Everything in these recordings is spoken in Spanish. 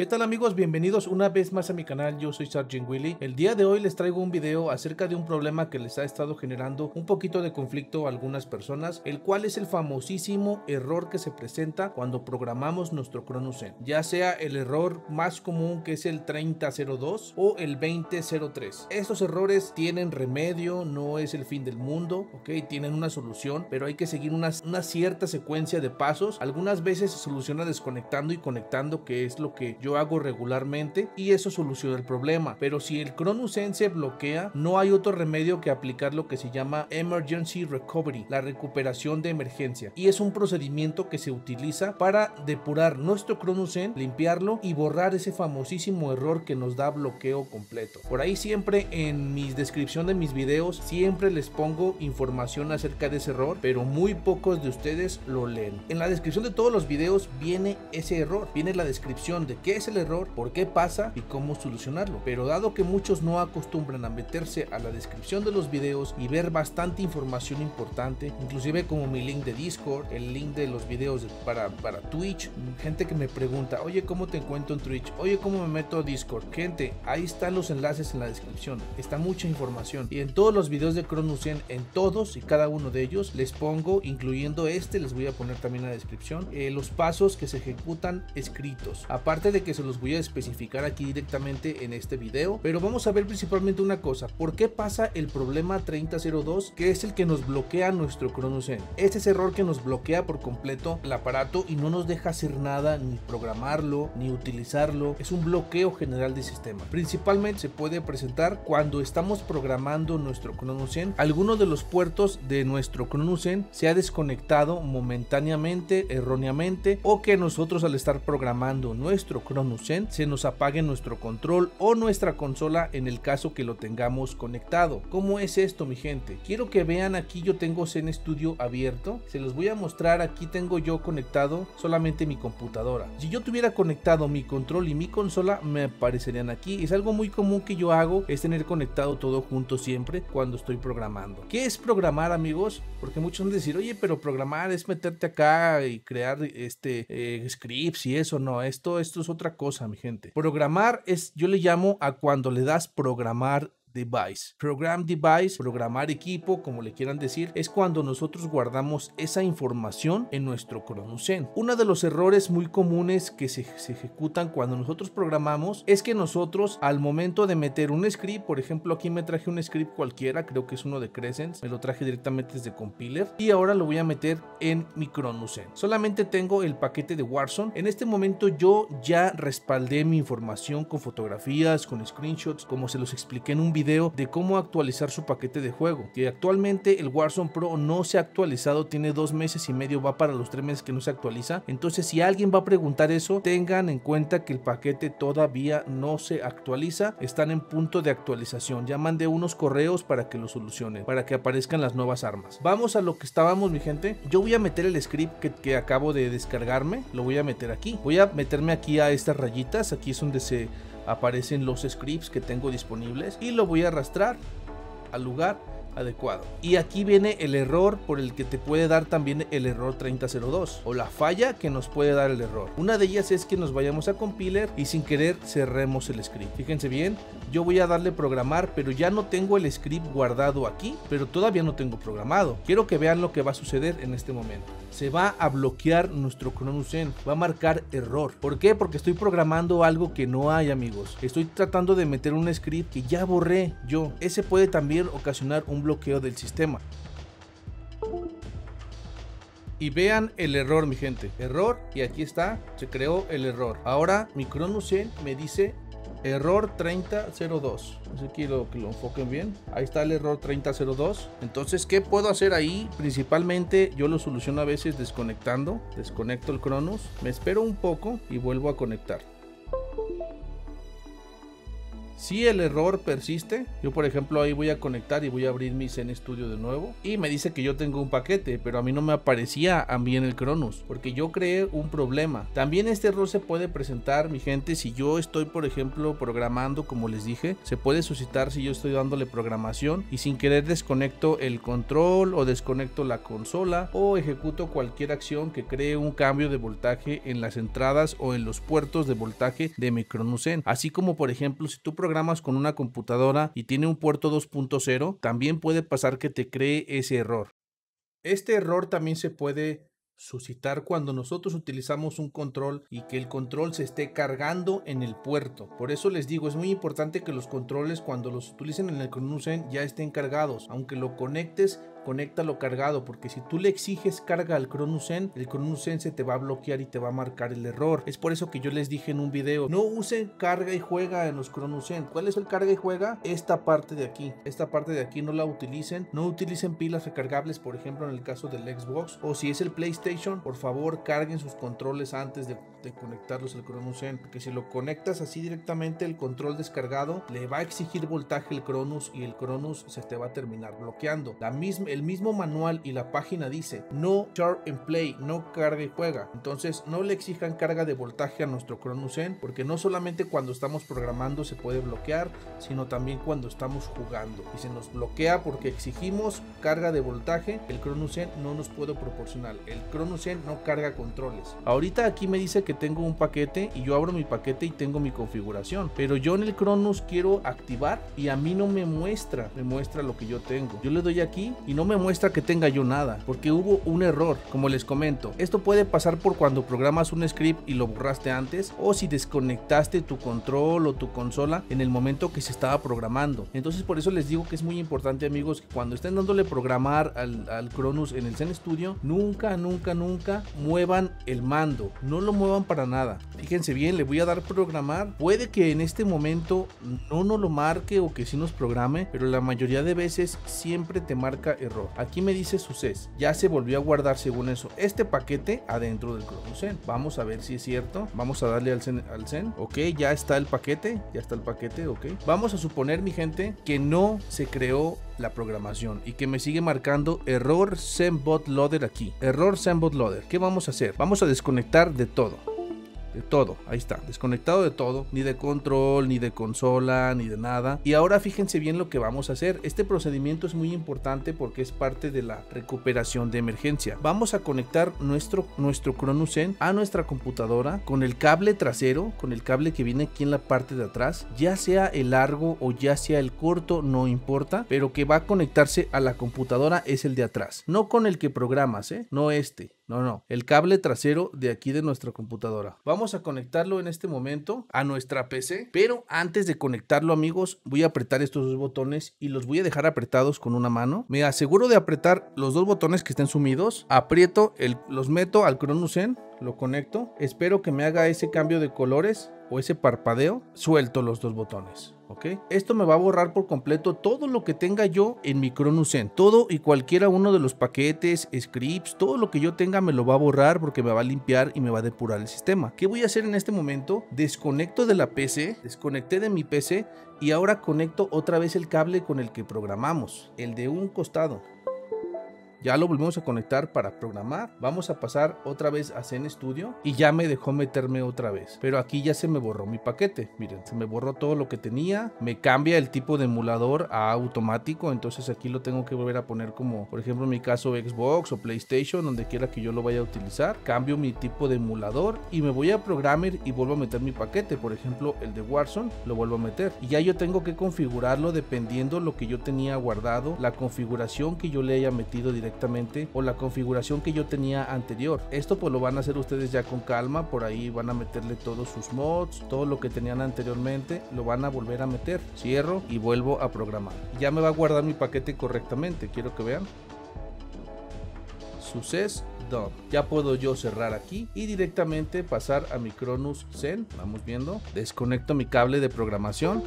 ¿Qué tal amigos? Bienvenidos una vez más a mi canal, yo soy SargenWilly. El día de hoy les traigo un video acerca de un problema que les ha estado generando un poquito de conflicto a algunas personas, el cual es el famosísimo error que se presenta cuando programamos nuestro Cronus Zen. Ya sea el error más común que es el 3002 o el 2003. Estos errores tienen remedio, no es el fin del mundo, ok, tienen una solución, pero hay que seguir una cierta secuencia de pasos. Algunas veces se soluciona desconectando y conectando, que es lo que yo hago regularmente, y eso soluciona el problema. Pero si el Cronus Zen se bloquea, no hay otro remedio que aplicar lo que se llama Emergency Recovery, la recuperación de emergencia, y es un procedimiento que se utiliza para depurar nuestro Cronus Zen, limpiarlo y borrar ese famosísimo error que nos da bloqueo completo. Por ahí siempre en mi descripción de mis videos siempre les pongo información acerca de ese error, pero muy pocos de ustedes lo leen. En la descripción de todos los videos viene ese error, viene la descripción de qué es el error, por qué pasa y cómo solucionarlo. Pero dado que muchos no acostumbran a meterse a la descripción de los videos y ver bastante información importante, inclusive como mi link de Discord, el link de los videos para Twitch, gente que me pregunta, oye, ¿cómo te encuentro en Twitch? Oye, ¿cómo me meto a Discord? Gente, ahí están los enlaces en la descripción, está mucha información, y en todos los videos de Cronus Zen, en todos y cada uno de ellos les pongo, incluyendo este, les voy a poner también en la descripción, los pasos que se ejecutan escritos, aparte de que se los voy a especificar aquí directamente en este video. Pero vamos a ver principalmente una cosa, ¿por qué pasa el problema 3002, que es el que nos bloquea nuestro Cronus Zen? Este es el error que nos bloquea por completo el aparato y no nos deja hacer nada, ni programarlo, ni utilizarlo. Es un bloqueo general del sistema. Principalmente se puede presentar cuando estamos programando nuestro Cronus Zen, alguno de los puertos de nuestro Cronus Zen se ha desconectado momentáneamente, erróneamente, o que nosotros al estar programando nuestro Cronus Zen se nos apague nuestro control o nuestra consola en el caso que lo tengamos conectado. ¿Cómo es esto, mi gente? Quiero que vean, aquí yo tengo Zen Studio abierto, se los voy a mostrar. Aquí tengo yo conectado solamente mi computadora. Si yo tuviera conectado mi control y mi consola, me aparecerían aquí. Es algo muy común que yo hago, es tener conectado todo junto siempre cuando estoy programando. ¿Qué es programar, amigos? Porque muchos van a decir, oye, pero programar es meterte acá y crear scripts y eso. No, esto es otra cosa, mi gente. Programar es, yo le llamo a cuando le das programar device, program device, programar equipo, como le quieran decir, es cuando nosotros guardamos esa información en nuestro Cronus Zen. Uno de los errores muy comunes que se ejecutan cuando nosotros programamos es que nosotros al momento de meter un script, por ejemplo aquí me traje un script cualquiera, creo que es uno de Crescents, me lo traje directamente desde Compiler y ahora lo voy a meter en mi Cronus Zen. Solamente tengo el paquete de Warzone. En este momento yo ya respaldé mi información con fotografías, con screenshots, como se los expliqué en un video de cómo actualizar su paquete de juego, que actualmente el Warzone Pro no se ha actualizado, tiene 2 meses y medio, va para los 3 meses que no se actualiza. Entonces si alguien va a preguntar eso, tengan en cuenta que el paquete todavía no se actualiza, están en punto de actualización. Ya mandé unos correos para que lo solucionen, para que aparezcan las nuevas armas. Vamos a lo que estábamos, mi gente. Yo voy a meter el script que acabo de descargarme, lo voy a meter aquí, voy a meterme aquí a estas rayitas, aquí es donde se aparecen los scripts que tengo disponibles y lo voy a arrastrar al lugar adecuado. Y aquí viene el error por el que te puede dar también el error 3002, o la falla que nos puede dar el error. Una de ellas es que nos vayamos a Compiler y sin querer cerremos el script. Fíjense bien, yo voy a darle programar, pero ya no tengo el script guardado aquí, pero todavía no tengo programado. Quiero que vean lo que va a suceder en este momento. Se va a bloquear nuestro Cronus Zen, va a marcar error. ¿Por qué? Porque estoy programando algo que no hay, amigos. Estoy tratando de meter un script que ya borré yo. Ese puede también ocasionar un bloqueo del sistema. Y vean el error, mi gente, error, y aquí está, se creó el error. Ahora mi Cronus Zen me dice error 3002. Así que lo enfoquen bien. Ahí está el error 3002. Entonces, ¿qué puedo hacer ahí? Principalmente yo lo soluciono a veces desconectando. Desconecto el Cronus, me espero un poco y vuelvo a conectar. Si el error persiste, yo por ejemplo ahí voy a conectar y voy a abrir mi Zen Studio de nuevo y me dice que yo tengo un paquete, pero a mí no me aparecía a mí en el Cronus porque yo creé un problema. También este error se puede presentar, mi gente, si yo estoy por ejemplo programando, como les dije, se puede suscitar si yo estoy dándole programación y sin querer desconecto el control o desconecto la consola o ejecuto cualquier acción que cree un cambio de voltaje en las entradas o en los puertos de voltaje de mi Cronus Zen. Así como por ejemplo si tú programas con una computadora y tiene un puerto 2.0, también puede pasar que te cree ese error. Este error también se puede suscitar cuando nosotros utilizamos un control y que el control se esté cargando en el puerto. Por eso les digo, es muy importante que los controles cuando los utilicen en el Cronus Zen ya estén cargados. Aunque lo conectes, conéctalo cargado, porque si tú le exiges carga al Cronus Zen, el Cronus Zen se te va a bloquear y te va a marcar el error. Es por eso que yo les dije en un video, no usen carga y juega en los Cronus Zen. ¿Cuál es el carga y juega? Esta parte de aquí. Esta parte de aquí no la utilicen. No utilicen pilas recargables, por ejemplo en el caso del Xbox, o si es el PlayStation, por favor carguen sus controles antes de conectarlos al Cronus Zen, porque si lo conectas así directamente el control descargado le va a exigir voltaje el Cronus y el Cronus se te va a terminar bloqueando. El mismo manual y la página dice no charge and play, no carga y juega. Entonces no le exijan carga de voltaje a nuestro Cronus Zen, porque no solamente cuando estamos programando se puede bloquear, sino también cuando estamos jugando y se nos bloquea porque exigimos carga de voltaje. El Cronus Zen no nos puede proporcionar. El Cronus Zen no carga controles. Ahorita aquí me dice que tengo un paquete y yo abro mi paquete y tengo mi configuración, pero yo en el Cronus quiero activar y a mí no me muestra lo que yo tengo. Yo le doy aquí y no me muestra que tenga yo nada porque hubo un error. Como les comento, esto puede pasar por cuando programas un script y lo borraste antes, o si desconectaste tu control o tu consola en el momento que se estaba programando. Entonces por eso les digo que es muy importante, amigos, que cuando estén dándole programar al Cronus en el Zen Studio, nunca muevan el mando, no lo muevan para nada. Fíjense bien, le voy a dar programar. Puede que en este momento no nos lo marque o que sí nos programe, pero la mayoría de veces siempre te marca error. Aquí me dice success, ya se volvió a guardar según eso este paquete adentro del Cronus Zen. Vamos a ver si es cierto. Vamos a darle al Zen. Ok, ya está el paquete, ok. Vamos a suponer, mi gente, que no se creó la programación y que me sigue marcando error Zen Bot loader aquí. Error Zen Bot loader. ¿Qué vamos a hacer? Vamos a desconectar de todo. De todo, ahí está, desconectado de todo, ni de control, ni de consola, ni de nada. Y ahora fíjense bien lo que vamos a hacer. Este procedimiento es muy importante porque es parte de la recuperación de emergencia. Vamos a conectar nuestro Cronus Zen a nuestra computadora con el cable trasero, con el cable que viene aquí en la parte de atrás, ya sea el largo o ya sea el corto, no importa, pero que va a conectarse a la computadora es el de atrás, no con el que programas, no este. No, el cable trasero de aquí de nuestra computadora. Vamos a conectarlo en este momento a nuestra PC, pero antes de conectarlo, amigos, voy a apretar estos dos botones y los voy a dejar apretados con una mano. Me aseguro de apretar los dos botones que estén sumidos. Aprieto, los meto al Cronus Zen, lo conecto. Espero que me haga ese cambio de colores o ese parpadeo. Suelto los dos botones. ¿Okay? Esto me va a borrar por completo todo lo que tenga yo en mi Cronus Zen, todo y cualquiera uno de los paquetes, scripts, todo lo que yo tenga me lo va a borrar porque me va a limpiar y me va a depurar el sistema. ¿Qué voy a hacer en este momento? Desconecto de la PC, desconecté de mi PC y ahora conecto otra vez el cable con el que programamos, el de un costado. Ya lo volvemos a conectar para programar. Vamos a pasar otra vez a Zen Studio y ya me dejó meterme otra vez, pero aquí ya se me borró mi paquete. Miren, se me borró todo lo que tenía. Me cambia el tipo de emulador a automático, entonces aquí lo tengo que volver a poner como, por ejemplo, en mi caso Xbox o PlayStation, donde quiera que yo lo vaya a utilizar. Cambio mi tipo de emulador y me voy a Programmer y vuelvo a meter mi paquete, por ejemplo el de Warzone, lo vuelvo a meter y ya yo tengo que configurarlo dependiendo lo que yo tenía guardado, la configuración que yo le haya metido directamente o la configuración que yo tenía anterior. Esto pues lo van a hacer ustedes ya con calma, por ahí van a meterle todos sus mods, todo lo que tenían anteriormente lo van a volver a meter. Cierro y vuelvo a programar. Ya me va a guardar mi paquete correctamente, quiero que vean. Success. Ya puedo yo cerrar aquí y directamente pasar a mi Cronus Zen. Vamos viendo, desconecto mi cable de programación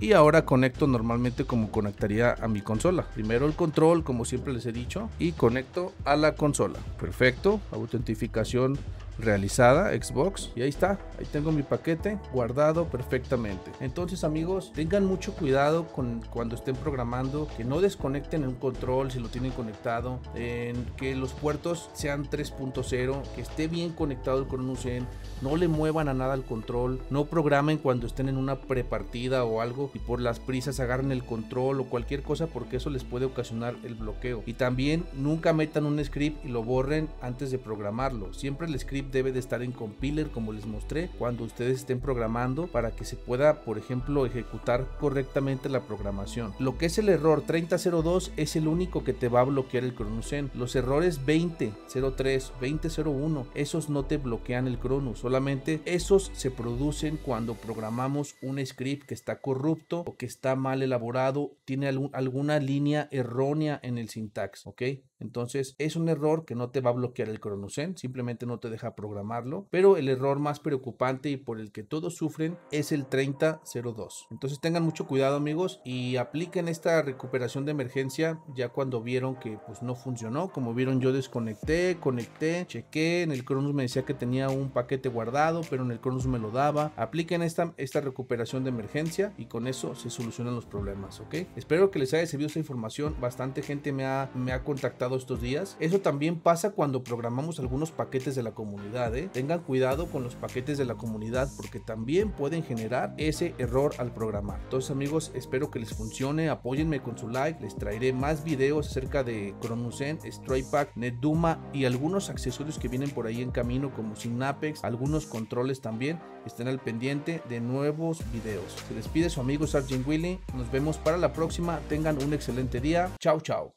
y ahora conecto normalmente como conectaría a mi consola. Primero el control, como siempre les he dicho, y conecto a la consola. Perfecto, autentificación realizada, Xbox, y ahí está, ahí tengo mi paquete guardado perfectamente. Entonces, amigos, tengan mucho cuidado con cuando estén programando, que no desconecten un control si lo tienen conectado, en que los puertos sean 3.0, que esté bien conectado el Cronus Zen, no le muevan a nada al control, no programen cuando estén en una prepartida o algo y por las prisas agarren el control o cualquier cosa, porque eso les puede ocasionar el bloqueo. Y también nunca metan un script y lo borren antes de programarlo, siempre el script debe de estar en compiler, como les mostré, cuando ustedes estén programando, para que se pueda, por ejemplo, ejecutar correctamente la programación. Lo que es el error 3002 es el único que te va a bloquear el Cronus Zen. Los errores 2003, 2001, esos no te bloquean el Cronus, solamente esos se producen cuando programamos un script que está corrupto o que está mal elaborado, tiene alguna línea errónea en el sintax, ¿ok? Entonces es un error que no te va a bloquear el Cronus Zen, simplemente no te deja programarlo. Pero el error más preocupante y por el que todos sufren es el 3002. Entonces tengan mucho cuidado, amigos, y apliquen esta recuperación de emergencia ya cuando vieron que pues no funcionó. Como vieron, yo desconecté, conecté, chequé, en el Cronus me decía que tenía un paquete guardado, pero en el Cronus me lo daba. Apliquen esta recuperación de emergencia y con eso se solucionan los problemas, ¿ok? Espero que les haya servido esta información. Bastante gente me ha contactado estos días. Eso también pasa cuando programamos algunos paquetes de la comunidad, ¿eh? Tengan cuidado con los paquetes de la comunidad, porque también pueden generar ese error al programar. Entonces, amigos, espero que les funcione. Apóyenme con su like. Les traeré más videos acerca de Cronus Zen, Strike Pack, Net Duma y algunos accesorios que vienen por ahí en camino, como Sin Apex, algunos controles también. Estén al pendiente de nuevos videos. Se despide su amigo SargenWilly. Nos vemos para la próxima. Tengan un excelente día. Chao, chao.